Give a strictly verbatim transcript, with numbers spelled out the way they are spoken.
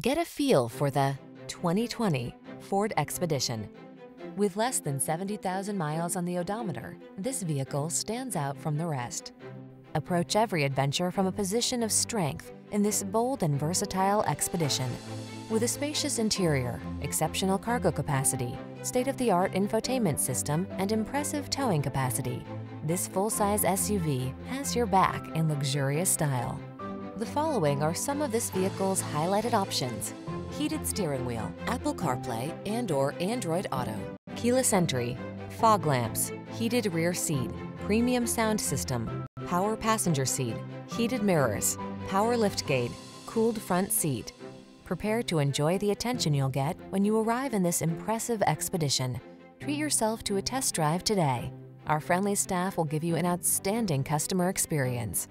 Get a feel for the twenty twenty Ford Expedition. With less than seventy thousand miles on the odometer, this vehicle stands out from the rest. Approach every adventure from a position of strength in this bold and versatile Expedition. With a spacious interior, exceptional cargo capacity, state-of-the-art infotainment system, and impressive towing capacity, this full-size S U V has your back in luxurious style. The following are some of this vehicle's highlighted options: heated steering wheel, Apple CarPlay and or Android Auto, keyless entry, fog lamps, heated rear seat, premium sound system, power passenger seat, heated mirrors, power liftgate, cooled front seat. Prepare to enjoy the attention you'll get when you arrive in this impressive Expedition. Treat yourself to a test drive today. Our friendly staff will give you an outstanding customer experience.